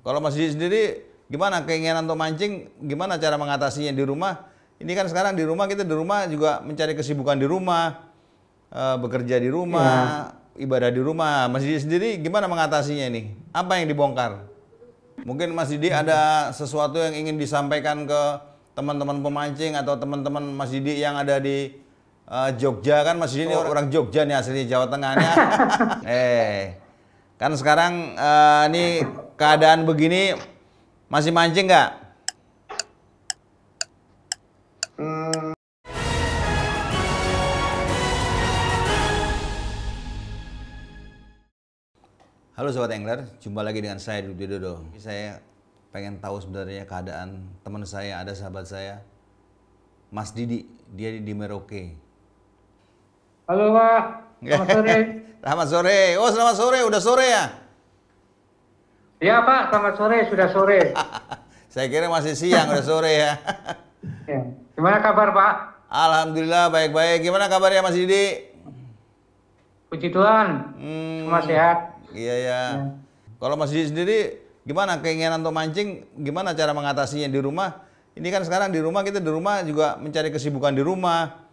Kalau Mas Didi sendiri gimana keinginan untuk mancing, gimana cara mengatasinya di rumah? Ini kan sekarang di rumah, kita di rumah juga mencari kesibukan di rumah, bekerja di rumah, ibadah di rumah. Mas Didi sendiri gimana mengatasinya ini? Apa yang dibongkar? Mungkin Mas Didi ada sesuatu yang ingin disampaikan ke teman-teman pemancing atau teman-teman Mas Didi yang ada di Jogja. Kan Mas Didi ini orang Jogja nih, asli Jawa Tengah nih. Kan sekarang ini keadaan begini, masih mancing nggak? Halo Sobat Angler, jumpa lagi dengan saya Dudu Dodo. Saya pengen tahu sebenarnya keadaan teman saya, ada sahabat saya, Mas Didi, dia di Merauke. Halo Pak, selamat sore. Selamat sore, oh selamat sore, udah sore ya? Iya Pak, selamat sore, sudah sore. Saya kira masih siang, udah sore ya. Gimana kabar Pak? Alhamdulillah baik-baik, gimana kabarnya Mas Didi? Puji Tuhan, semua sehat. Iya ya. Kalau Mas Didi sendiri gimana keinginan untuk mancing, gimana cara mengatasinya di rumah? Ini kan sekarang di rumah, kita di rumah juga mencari kesibukan di rumah,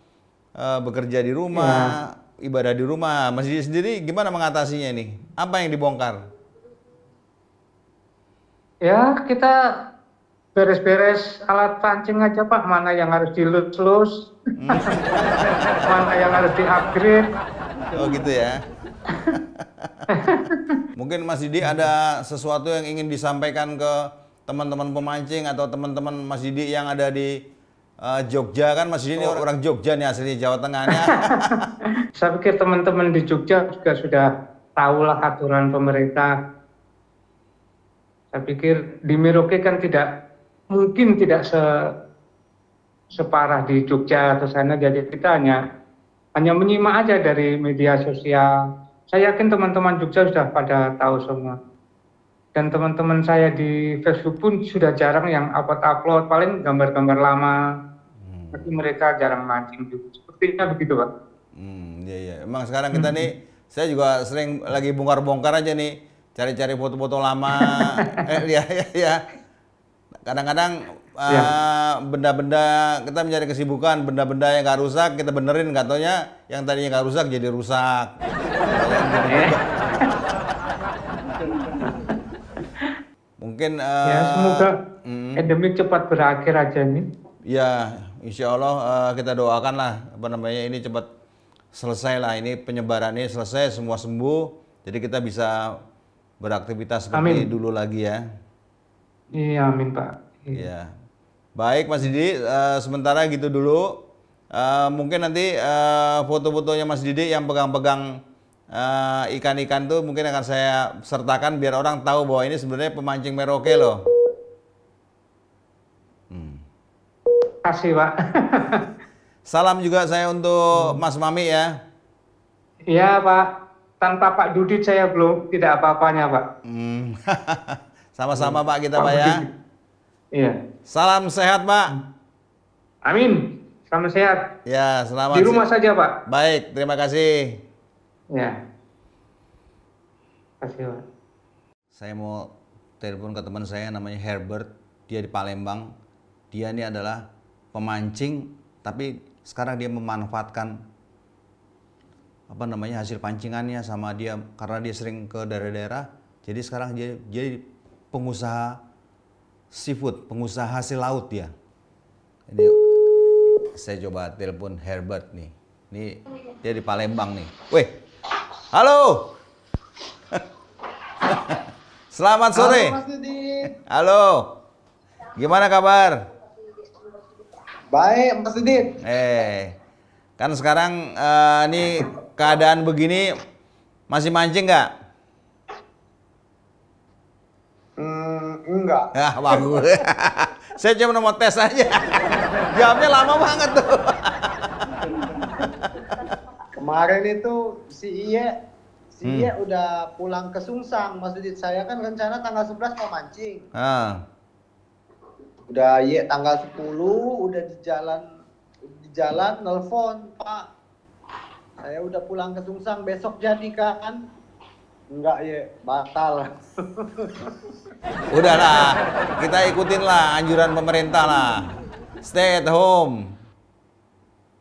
bekerja di rumah, ibadah di rumah. Mas Didi sendiri gimana mengatasinya ini? Apa yang dibongkar? Ya kita beres-beres alat pancing aja Pak, mana yang harus dilus-lus, mana yang harus di-upgrade. Oh gitu ya. Mungkin Mas Didi ada sesuatu yang ingin disampaikan ke teman-teman pemancing atau teman-teman Mas Didi yang ada di Jogja. Kan Mas Didi ini orang Jogja nih, asli Jawa Tengah. Saya pikir teman-teman di Jogja juga sudah tahulah aturan pemerintah. Saya pikir di Merauke kan tidak mungkin, tidak separah di Jogja atau sana, jadi kita hanya menyimak aja dari media sosial. Saya yakin teman-teman Jogja sudah pada tahu semua. Dan teman-teman saya di Facebook pun sudah jarang yang upload-upload, paling gambar-gambar lama. Tapi mereka jarang mancing juga. Sepertinya begitu, Pak. Iya, iya. Emang sekarang kita nih, saya juga sering lagi bongkar-bongkar aja nih, cari-cari foto-foto lama. Kadang-kadang benda-benda, kita mencari kesibukan, benda-benda yang nggak rusak kita benerin, nggak taunya yang tadinya nggak rusak jadi rusak. Mungkin ya, semoga endemik cepat berakhir aja nih. Ya, insya Allah kita doakanlah ini cepat selesai lah, ini penyebarannya selesai, semua sembuh, jadi kita bisa beraktivitas seperti dulu lagi ya. Iya, amin Pak. Iya. Baik Mas Didi, sementara gitu dulu. Mungkin nanti foto-fotonya Mas Didi yang pegang-pegang ikan-ikan tuh mungkin akan saya sertakan biar orang tahu bahwa ini sebenarnya pemancing Merauke loh. Terima kasih Pak. Salam juga saya untuk Mas Mami ya. Iya Pak, tanpa Pak Dudit saya belum tidak apa-apanya Pak. Sama-sama Pak kita Pak ya. Iya. Salam sehat Pak. Amin. Selamat sehat. Ya, selamat. Di rumah saja Pak. Baik, terima kasih. Ya. Kasih Pak. Saya mau telepon ke teman saya namanya Herbert, dia di Palembang. Dia ini adalah pemancing, tapi sekarang dia memanfaatkan hasil pancingannya sama dia, karena dia sering ke daerah-daerah. Jadi sekarang dia jadi pengusaha seafood, pengusaha hasil laut ya. Saya coba telepon Herbert nih. Ini dia di Palembang nih. Weh. Halo. Selamat sore. Halo Mas Didi. Halo. Gimana kabar? Baik, Mas Didi. Kan sekarang ini keadaan begini, masih mancing nggak? Enggak. Ya, bagus. Saya cuma mau tes aja. Jamnya lama banget tuh. Kemarin itu si Iye udah pulang ke Sungsang. Maksudnya saya kan rencana tanggal 11 mau mancing. Udah Iye tanggal 10 udah di jalan nelfon, Pak. Saya udah pulang ke Sungsang, besok jadi kan. Enggak ya, batal. Udahlah, kita ikutin lah anjuran pemerintah lah. Stay at home.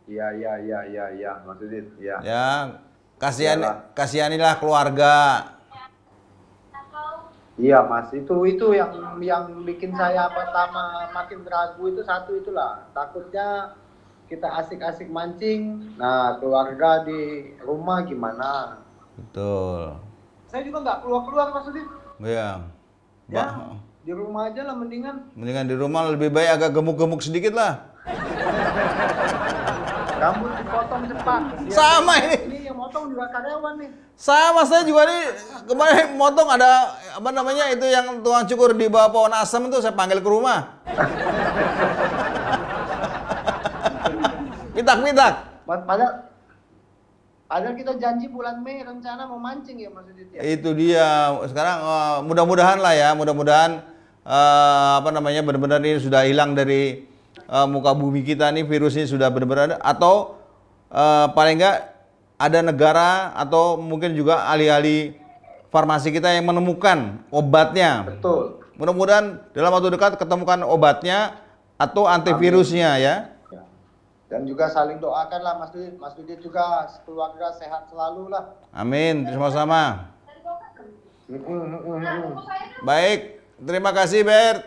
Iya, Mas Didi, iya. Ya, kasihanilah keluarga. Iya, Mas, itu yang bikin saya pertama makin ragu itu satu itulah. Takutnya kita asik-asik mancing, nah keluarga di rumah gimana? Betul. Saya juga nggak keluar-keluar, Mas Didi. Iya. Ya, di rumah aja lah mendingan. Mendingan di rumah, lebih baik agak gemuk-gemuk sedikit lah. Rambut dipotong cepat. Sama ini. Ini yang motong juga karyawan nih. Sama, saya juga nih kemarin motong ada apa namanya itu yang tukang cukur di bawah pohon asam itu saya panggil ke rumah. Pitak-pitak. Padahal kita janji bulan Mei rencana mau mancing ya Mas Didi. Itu dia. Sekarang mudah-mudahan lah ya, mudah-mudahan apa namanya benar-benar ini sudah hilang dari muka bumi kita nih, virusnya sudah benar-benar ada, atau paling nggak ada negara atau mungkin juga ahli-ahli farmasi kita yang menemukan obatnya. Betul. Mudah-mudahan dalam waktu dekat ketemukan obatnya atau antivirusnya. Amin. Ya. Dan juga saling doakanlah Mas Didi. Mas Didi juga keluarga sehat selalu lah. Amin. Sama-sama. Baik. Terima kasih Bert.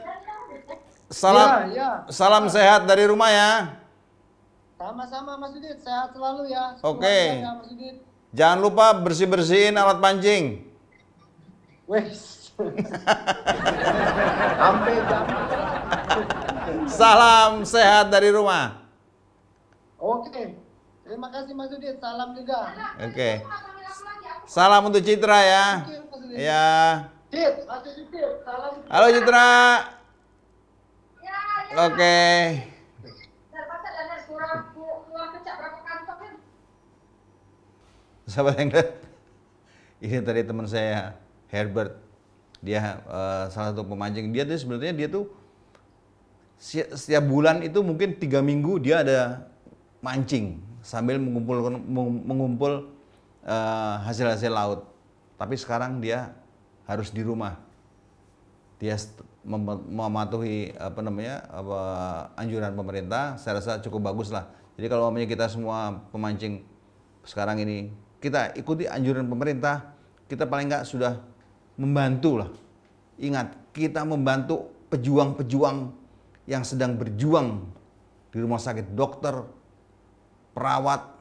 Salam, salam sehat dari rumah ya. Sama-sama Mas Didi, sehat selalu ya. Oke. Jangan lupa bersih-bersihin alat pancing. Wes. Salam sehat dari rumah. Oke. Terima kasih Mas Didi, salam juga. Oke. Salam untuk Citra ya. Ya. Halo Citra. Oke. Sahabat yang lihat, ini tadi teman saya Herbert, dia salah satu pemancing. Dia tuh sebenarnya dia tuh setiap bulan itu mungkin 3 minggu dia ada mancing sambil mengumpul hasil-hasil laut. Tapi sekarang dia harus di rumah. Dia mematuhi apa namanya anjuran pemerintah, saya rasa cukup bagus lah. Jadi kalau namanya kita semua pemancing sekarang ini kita ikuti anjuran pemerintah, kita paling nggak sudah membantu lah. Ingat, kita membantu pejuang-pejuang yang sedang berjuang di rumah sakit, dokter, perawat,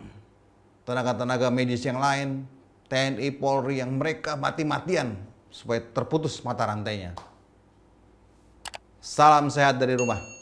tenaga-tenaga medis yang lain, TNI, Polri yang mereka mati-matian supaya terputus mata rantainya. Salam sehat dari rumah.